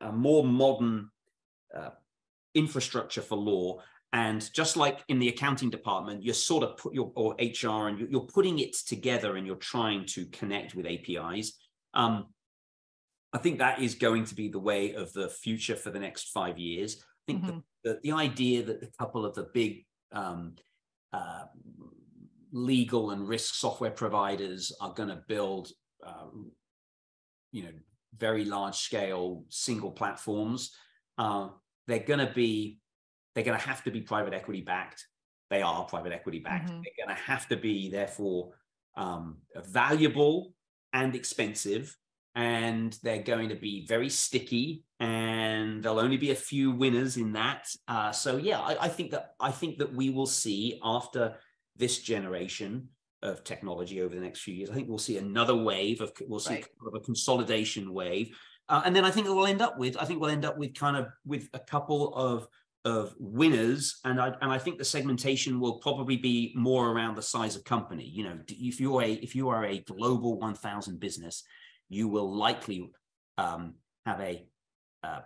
a more modern uh, infrastructure for law. And just like in the accounting department, you're sort of put your, or H R, and you're putting it together and you're trying to connect with A P Is. Um, I think that is going to be the way of the future for the next five years. I think mm-hmm. the, the, the idea that a couple of the big um, uh, legal and risk software providers are going to build, uh, you know, very large scale single platforms. Uh, they're going to be, they're going to have to be private equity backed. They are private equity backed. Mm-hmm. They're going to have to be, therefore, um, valuable and expensive. And they're going to be very sticky, and there'll only be a few winners in that. Uh, so yeah, I, I think that I think that we will see, after this generation of technology over the next few years, I think we'll see another wave of we'll see right. a consolidation wave, uh, and then I think we'll end up with I think we'll end up with kind of with a couple of of winners, and I and I think the segmentation will probably be more around the size of company. You know, if you're a if you are a global one thousand business, you will likely um, have a uh,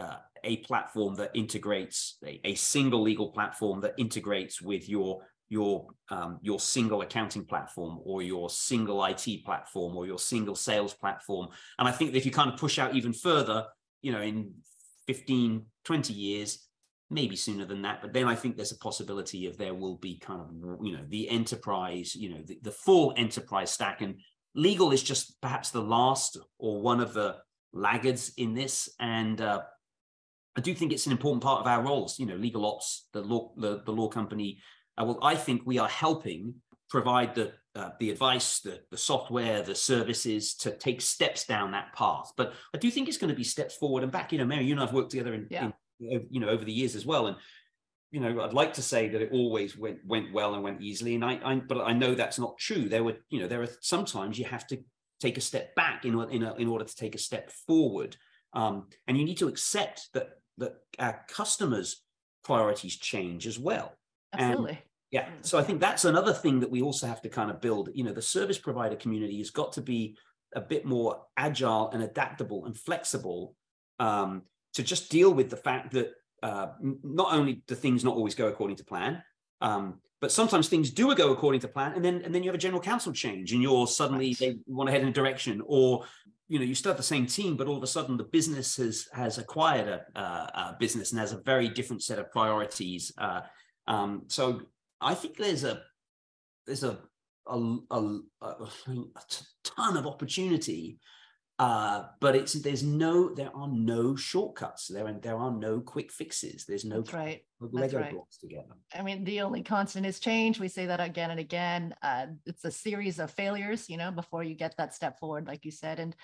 uh, a platform that integrates a, a single legal platform that integrates with your your um, your single accounting platform, or your single I T platform, or your single sales platform. And I think that if you kind of push out even further, you know, in fifteen, twenty years, maybe sooner than that, but then I think there's a possibility of there will be kind of, you know, the enterprise, you know, the, the full enterprise stack. And legal is just perhaps the last or one of the laggards in this, and uh, I do think it's an important part of our roles. You know, legal ops, the law, the, the law company. Uh, well, I think we are helping provide the uh, the advice, the the software, the services to take steps down that path. But I do think it's going to be steps forward and back. You know, Mary, you and I have worked together in, yeah. in you know over the years as well, and you know, I'd like to say that it always went went well and went easily, and I, I but I know that's not true. There were, you know, there are sometimes you have to take a step back in in, a, in order to take a step forward, um, and you need to accept that that our customers' priorities change as well. Absolutely. And, yeah. So I think that's another thing that we also have to kind of build. You know, the service provider community has got to be a bit more agile and adaptable and flexible um, to just deal with the fact that. Uh, not only do things not always go according to plan, um, but sometimes things do go according to plan, and then and then you have a general counsel change, and you're suddenly right. they want to head in a direction, or you know you still have the same team, but all of a sudden the business has has acquired a, uh, a business and has a very different set of priorities. Uh, um, so I think there's a there's a a, a, a ton of opportunity. Uh, but it's there's no there are no shortcuts. There and there are no quick fixes. There's no right. Lego right. blocks together. I mean, the only constant is change. We say that again and again. Uh, it's a series of failures, you know, before you get that step forward, like you said. And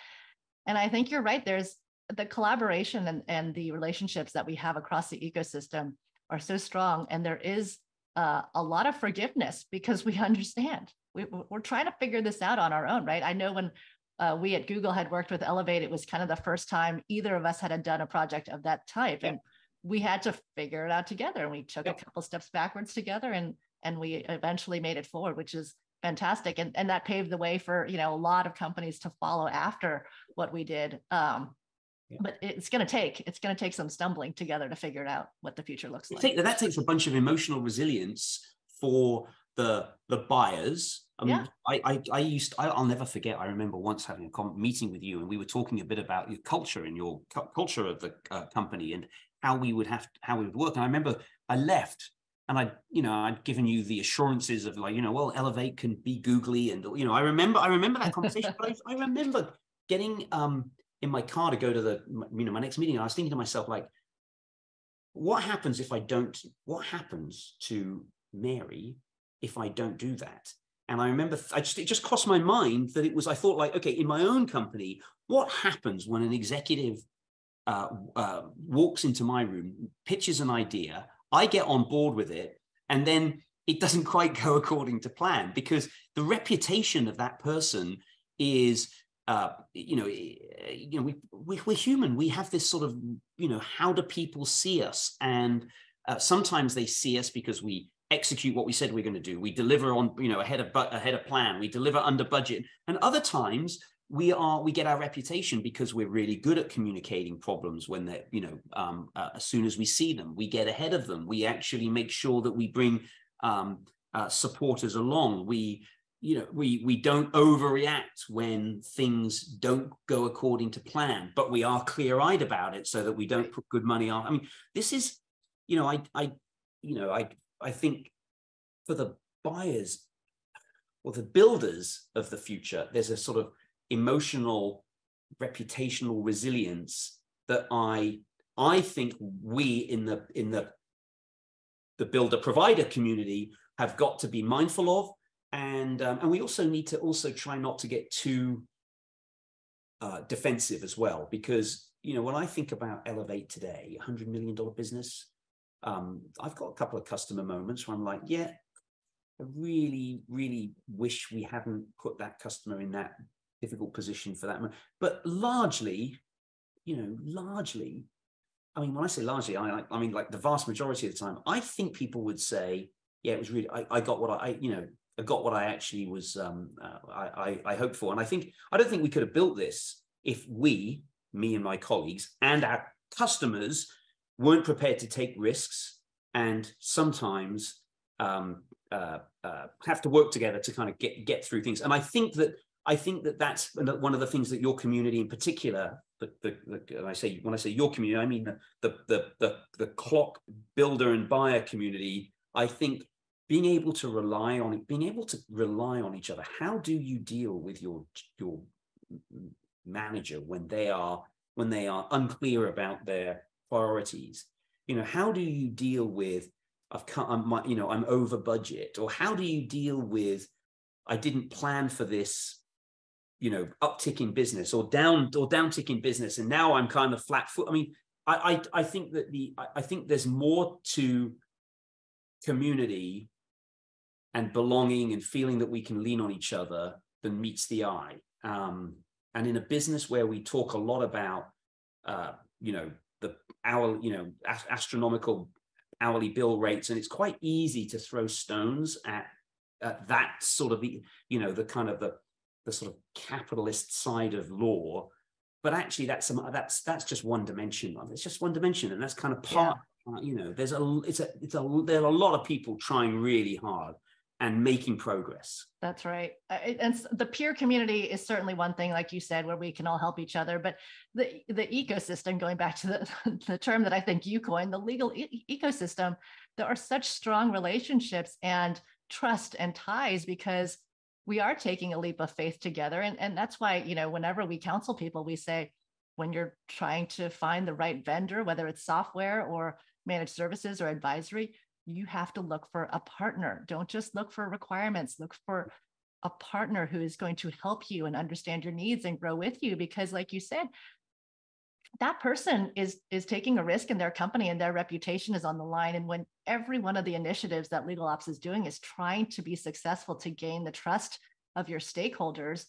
and I think you're right. There's the collaboration and and the relationships that we have across the ecosystem are so strong, and there is uh, a lot of forgiveness because we understand. We we're trying to figure this out on our own, right? I know when. Uh, we at Google had worked with Elevate. It was kind of the first time either of us had done a project of that type. Yeah. And we had to figure it out together. And we took yeah. a couple steps backwards together, and and we eventually made it forward, which is fantastic. And, and that paved the way for, you know, a lot of companies to follow after what we did. Um, yeah. But it's going to take, it's going to take some stumbling together to figure it out what the future looks like. Take, that takes a bunch of emotional resilience for the the buyers. Um, yeah. I, I, I used, I, I'll never forget, I remember once having a com- meeting with you, and we were talking a bit about your culture and your cu- culture of the uh, company and how we would have, to, how we would work. And I remember I left, and I, you know, I'd given you the assurances of like, you know, well, Elevate can be googly. And, you know, I remember, I remember that conversation, but I, I remember getting um, in my car to go to the, you know, my next meeting. And I was thinking to myself, like, what happens if I don't, what happens to Mary if I don't do that? And I remember, I just, it just crossed my mind that it was, I thought like, okay, in my own company, what happens when an executive uh, uh, walks into my room, pitches an idea, I get on board with it, and then it doesn't quite go according to plan, because the reputation of that person is, uh, you know, you know, we, we, we're human. We have this sort of, you know, how do people see us? And uh, sometimes they see us because we execute what we said we're going to do. We deliver on, you know, ahead of bu- ahead of plan. We deliver under budget. And other times we are we get our reputation because we're really good at communicating problems when they're, you know, um, uh, as soon as we see them, we get ahead of them. We actually make sure that we bring um, uh, supporters along. We, you know, we we don't overreact when things don't go according to plan, but we are clear-eyed about it so that we don't put good money on. I mean, this is, you know, I I you know I. I think for the buyers or the builders of the future, there's a sort of emotional, reputational resilience that I I think we in the in the the builder provider community have got to be mindful of, and um, and we also need to also try not to get too uh, defensive as well, because you know when I think about Elevate today, one hundred million dollar business, um, I've got a couple of customer moments where I'm like, yeah, I really really wish we hadn't put that customer in that difficult position for that moment. But largely, you know, largely. I mean, when I say largely, I, I mean, like the vast majority of the time, I think people would say, yeah, it was really, I, I got what I, I, you know, I got what I actually was, um, uh, I, I, I hoped for. And I think, I don't think we could have built this if we, me and my colleagues and our customers weren't prepared to take risks and sometimes um, uh, uh, have to work together to kind of get, get through things. And I think that, I think that that's one of the things that your community in particular, the, the, the, and I say when I say your community, I mean the the, the the the clock builder and buyer community. I think being able to rely on it, being able to rely on each other. How do you deal with your your manager when they are when they are unclear about their priorities? You know, how do you deal with I've come, you know, I'm over budget, or how do you deal with I didn't plan for this? You know, uptick in business or down or downtick in business, and now I'm kind of flat foot. I mean, I I, I think that the I, I think there's more to community and belonging and feeling that we can lean on each other than meets the eye. Um, and in a business where we talk a lot about, uh, you know, the hour, you know, astronomical hourly bill rates, and it's quite easy to throw stones at at that sort of the you know the kind of the the sort of capitalist side of law, but actually that's some that's that's just one dimension. It's just one dimension, and that's kind of part. Yeah. Uh, you know, there's a it's a it's a there are a lot of people trying really hard and making progress. That's right. And the peer community is certainly one thing, like you said, where we can all help each other. But the the ecosystem, going back to the the term that I think you coined, the legal e- ecosystem, there are such strong relationships and trust and ties because we are taking a leap of faith together. And, and that's why, you know, whenever we counsel people, we say, when you're trying to find the right vendor, whether it's software or managed services or advisory, you have to look for a partner. Don't just look for requirements, look for a partner who is going to help you and understand your needs and grow with you. Because like you said, that person is, is taking a risk in their company and their reputation is on the line. And when every one of the initiatives that Legal Ops is doing is trying to be successful to gain the trust of your stakeholders,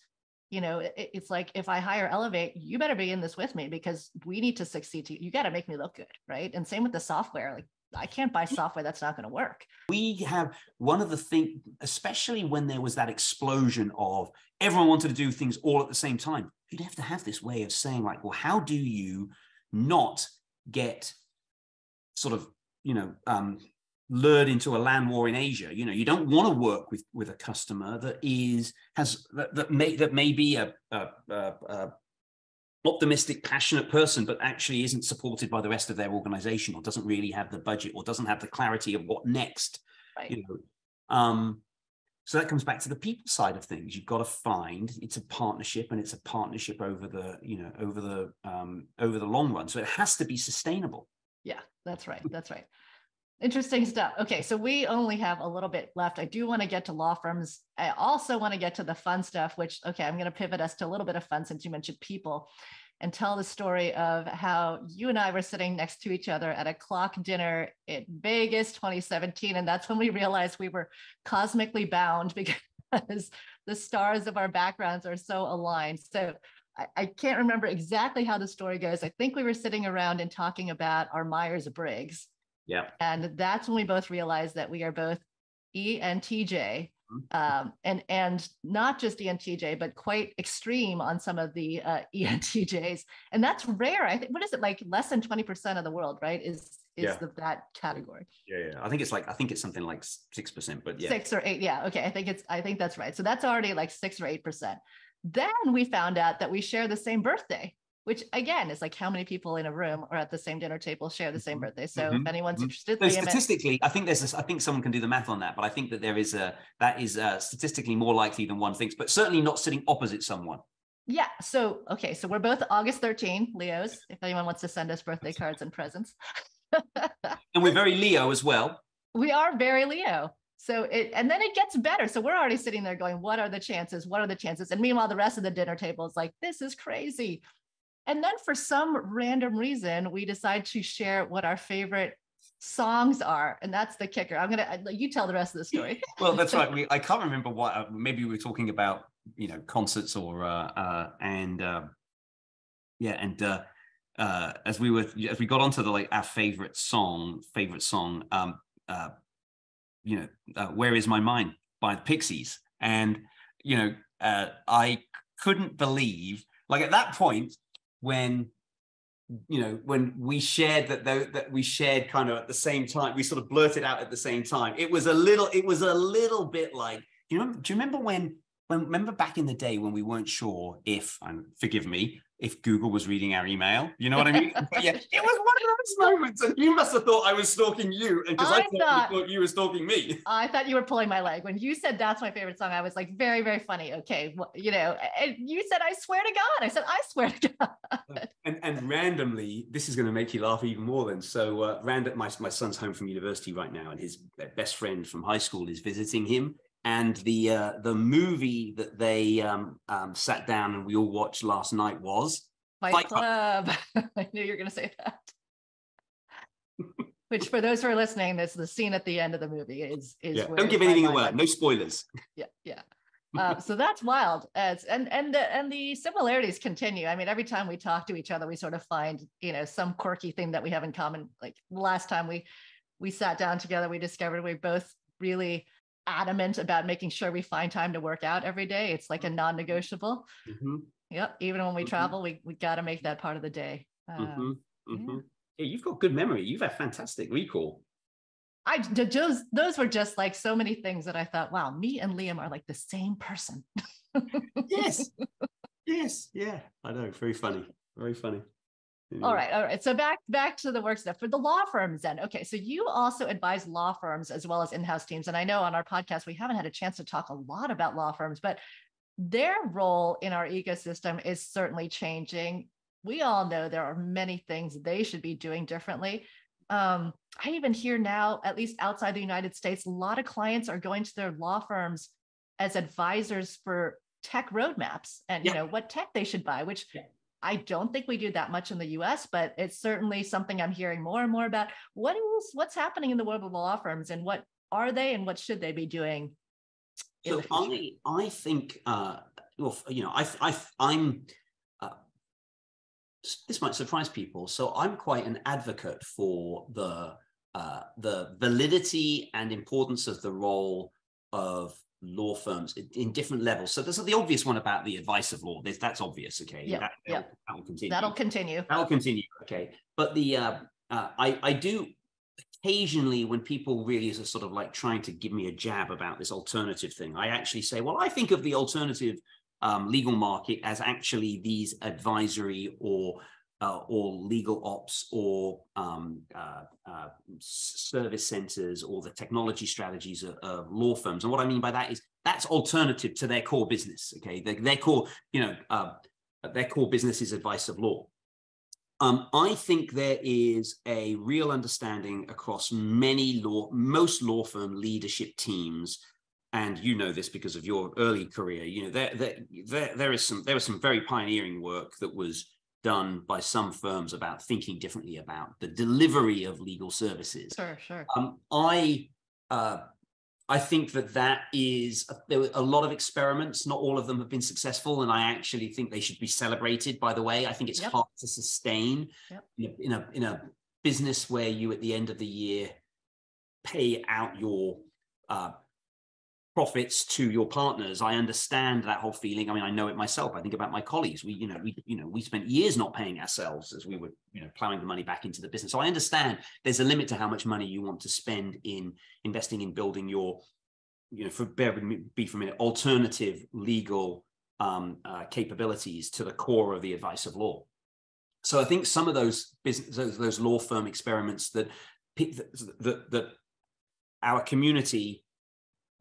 you know, it, it's like, if I hire Elevate, you better be in this with me because we need to succeed. To, you got to make me look good, right? And same with the software. Like, I can't buy software that's not going to work. We have one of the things, especially when there was that explosion of everyone wanted to do things all at the same time. You'd have to have this way of saying like, well, how do you not get sort of, you know, um, lured into a land war in Asia? You know, you don't want to work with, with a customer that is, has, that, that may, that may be a, a, a, a optimistic, passionate person, but actually isn't supported by the rest of their organization or doesn't really have the budget or doesn't have the clarity of what next, right. You know, um, so that comes back to the people side of things. You've got to find it's a partnership, and it's a partnership over the, you know, over the, um, over the long run. So it has to be sustainable. Yeah, that's right. That's right. Interesting stuff. Okay. So we only have a little bit left. I do want to get to law firms. I also want to get to the fun stuff, which, okay, I'm going to pivot us to a little bit of fun since you mentioned people and tell the story of how you and I were sitting next to each other at a CLOC dinner in Vegas, twenty seventeen. And that's when we realized we were cosmically bound because the stars of our backgrounds are so aligned. So I, I can't remember exactly how the story goes. I think we were sitting around and talking about our Myers-Briggs. Yeah. And that's when we both realized that we are both E N T J, um, and, and not just E N T J, but quite extreme on some of the uh, E N T Js. And that's rare. I think, what is it, like less than twenty percent of the world, right? Is is yeah. the, that category. Yeah, yeah. I think it's like, I think it's something like six percent, but yeah. Six or eight. Yeah. Okay. I think it's, I think that's right. So that's already like six or eight percent. Then we found out that we share the same birthday, which again is like how many people in a room or at the same dinner table share the same birthday. So mm-hmm. if anyone's mm-hmm. interested, so statistically, I think there's, a, I think someone can do the math on that, but I think that there is a, that is a statistically more likely than one thinks, but certainly not sitting opposite someone. Yeah. So, okay. So we're both August thirteenth, Leos, if anyone wants to send us birthday cards and presents. And we're very Leo as well. We are very Leo. So it, and then it gets better. So we're already sitting there going, what are the chances? What are the chances? And meanwhile, the rest of the dinner table is like, this is crazy. And then for some random reason, we decide to share what our favorite songs are. And that's the kicker. I'm going to, you tell the rest of the story. Well, that's right. We, I can't remember what, uh, maybe we were talking about, you know, concerts or, uh, uh, and, uh, yeah. And, uh, uh, as we were, as we got onto the, like our favorite song, favorite song, um, uh, you know, uh, Where Is My Mind by the Pixies. And, you know, uh, I couldn't believe, like at that point, when, you know, when we shared that, though, that we shared kind of at the same time, we sort of blurted out at the same time. It was a little, it was a little bit like, you know, do you remember when, when, remember back in the day when we weren't sure if, and forgive me, if Google was reading our email, you know what I mean? But yeah, it was one of those moments, and you must have thought I was stalking you, and because I, I thought, thought you were stalking me. I thought you were pulling my leg. When you said that's my favorite song, I was like, very, very funny. Okay, well, you know, and you said, I swear to God. I said, I swear to God. And, and randomly, this is going to make you laugh even more then. So uh, random, my, my son's home from university right now, and his best friend from high school is visiting him. And the uh, the movie that they um, um, sat down and we all watched last night was Fight, Fight Club. Club. I knew you were going to say that. Which, for those who are listening, this the scene at the end of the movie is is. Yeah. Don't give anything away. No spoilers. Yeah, yeah. Uh, so that's wild. As and and the, and the similarities continue. I mean, every time we talk to each other, we sort of find, you know, some quirky thing that we have in common. Like last time we we sat down together, we discovered we both really adamant about making sure we find time to work out every day. It's like a non-negotiable. Mm-hmm. Yep. Even when we mm-hmm. travel, we we got to make that part of the day. Um, mm-hmm. Mm-hmm. Yeah. Yeah, you've got good memory. You've had fantastic recall. I those those were just like so many things that I thought, wow, me and Liam are like the same person. Yes. Yes. Yeah. I know. Very funny. Very funny. Anyway. All right. All right. So back, back to the work stuff for the law firms then. Okay. So you also advise law firms as well as in-house teams. And I know on our podcast, we haven't had a chance to talk a lot about law firms, but their role in our ecosystem is certainly changing. We all know there are many things they should be doing differently. Um, I even hear now, at least outside the United States, a lot of clients are going to their law firms as advisors for tech roadmaps and, yeah. you know, what tech they should buy, which yeah. I don't think we do that much in the U S, but it's certainly something I'm hearing more and more about. What is, what's happening in the world of law firms and what are they and what should they be doing? So I, I think, uh, well, you know, I, I, I'm, uh, this might surprise people. So I'm quite an advocate for the, uh, the validity and importance of the role of law firms in different levels. So this is the obvious one about the advice of law. There's, that's obvious, okay? Yeah, that, yeah. That will continue. That'll continue. That'll continue, okay? But the uh, uh, I, I do occasionally when people really is a sort of like trying to give me a jab about this alternative thing, I actually say, well, I think of the alternative um, legal market as actually these advisory or Uh, or legal ops or um, uh, uh, service centers or the technology strategies of, of law firms. And what I mean by that is that's alternative to their core business, okay? Their, their core, you know, uh, their core business is advice of law. Um, I think there is a real understanding across many law, most law firm leadership teams, and you know this because of your early career, you know, there, there, there, there is some, there was some very pioneering work that was done by some firms about thinking differently about the delivery of legal services. Sure, sure. Um, I uh, I think that that is a, there were a lot of experiments. Not all of them have been successful, and I actually think they should be celebrated. By the way, I think it's yep. hard to sustain yep. in, a, in a in a business where you at the end of the year pay out your uh, profits to your partners. I understand that whole feeling. I mean, I know it myself. I think about my colleagues. We, you know, we, you know, we spent years not paying ourselves as we were, you know, plowing the money back into the business. So I understand there's a limit to how much money you want to spend in investing in building your, you know, for bear with me, be for a minute, alternative legal um, uh, capabilities to the core of the advice of law. So I think some of those business, those, those law firm experiments that that, that, that our community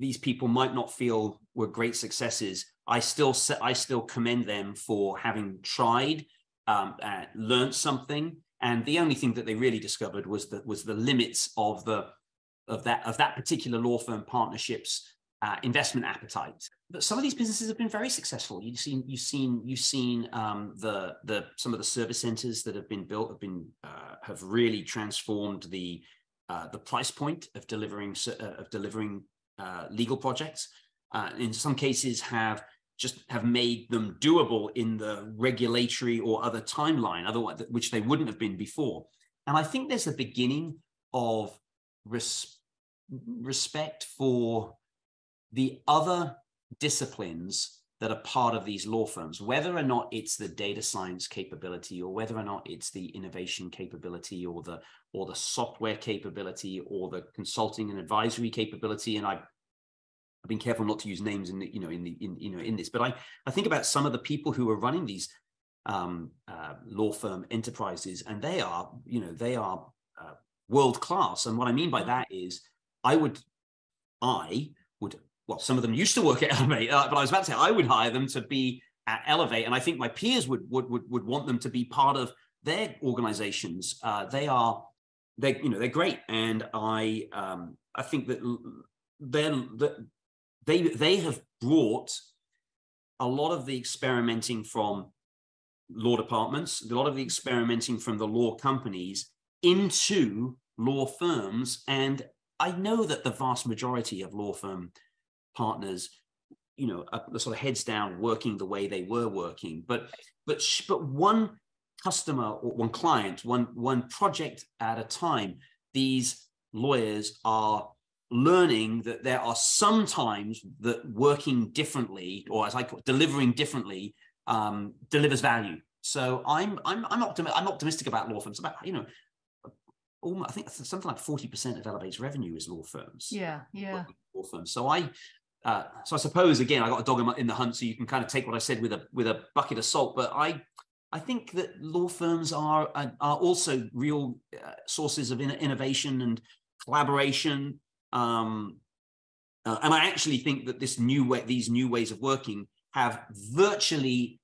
these people might not feel were great successes, I still I still commend them for having tried, um, uh, learned something, and the only thing that they really discovered was that was the limits of the of that of that particular law firm partnership's uh, investment appetite. But some of these businesses have been very successful. You've seen you've seen you've seen um, the the some of the service centers that have been built have been uh, have really transformed the uh, the price point of delivering uh, of delivering uh, legal projects. Uh, in some cases, have just have made them doable in the regulatory or other timeline, otherwise which they wouldn't have been before. And I think there's a beginning of res respect for the other disciplines that are part of these law firms, whether or not it's the data science capability, or whether or not it's the innovation capability, or the or the software capability, or the consulting and advisory capability. And I. I've been careful not to use names in the, you know in the in you know in this, but I I think about some of the people who are running these um, uh, law firm enterprises, and they are you know they are uh, world class. And what I mean by that is I would I would well some of them used to work at Elevate, uh, but I was about to say I would hire them to be at Elevate, and I think my peers would would would, would want them to be part of their organizations. Uh, they are they you know they're great, and I um, I think that they're that. They, they have brought a lot of the experimenting from law departments, a lot of the experimenting from the law companies into law firms. And I know that the vast majority of law firm partners, you know, are, are sort of heads down working the way they were working. But but but one customer or one client, one, one project at a time, these lawyers are learning that there are some times that working differently, or as I call it, delivering differently, um, delivers value. So I'm I'm I'm optimistic. I'm optimistic about law firms. About you know, almost, I think something like forty percent of Elevate's revenue is law firms. Yeah, yeah. Law firms. So I, uh, so I suppose again I got a dog in, my, in the hunt. So you can kind of take what I said with a with a bucket of salt. But I I think that law firms are are also real uh, sources of in innovation and collaboration. Um, uh, and I actually think that this new way, these new ways of working have virtually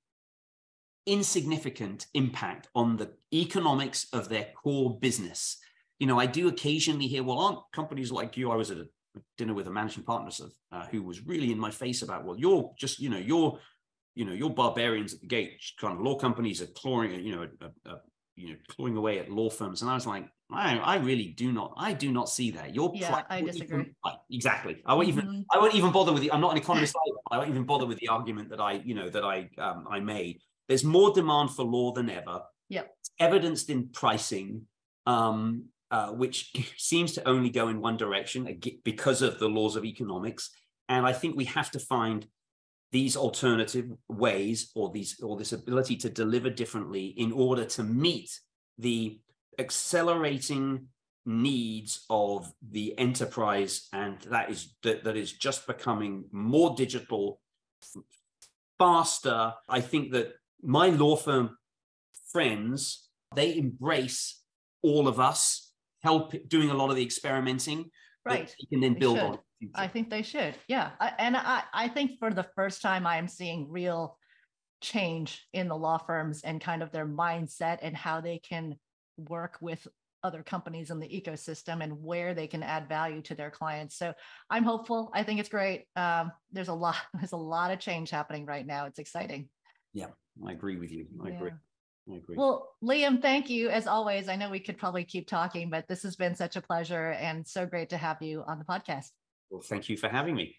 insignificant impact on the economics of their core business. You know, I do occasionally hear, well, aren't companies like you, I was at a dinner with a managing partner uh, who was really in my face about, well, you're just, you know, you're, you know, you're barbarians at the gate, kind of law companies are clawing, you know, a, a, you know, clawing away at law firms. And I was like, I, I really do not. I do not see that. You're yeah. I disagree. Even, exactly. I won't mm-hmm. even. I won't even bother with the. I'm not an economist. Either. I won't even bother with the argument that I, you know, that I, um, I made. There's more demand for law than ever. Yeah. Evidenced in pricing, um, uh, which seems to only go in one direction because of the laws of economics. And I think we have to find these alternative ways, or these, or this ability to deliver differently in order to meet the accelerating needs of the enterprise, and that is that, that is just becoming more digital, faster. I think that my law firm friends, they embrace all of us, help doing a lot of the experimenting, right? You can then they build should. on. It. I think they should, yeah. I, and I, I think for the first time, I am seeing real change in the law firms and kind of their mindset and how they can work with other companies in the ecosystem and where they can add value to their clients. So I'm hopeful. I think it's great. Um, there's a lot, there's a lot of change happening right now. It's exciting. Yeah, I agree with you. I yeah. agree. I agree. Well, Liam, thank you. As always, I know we could probably keep talking, but this has been such a pleasure and so great to have you on the podcast. Well, thank you for having me.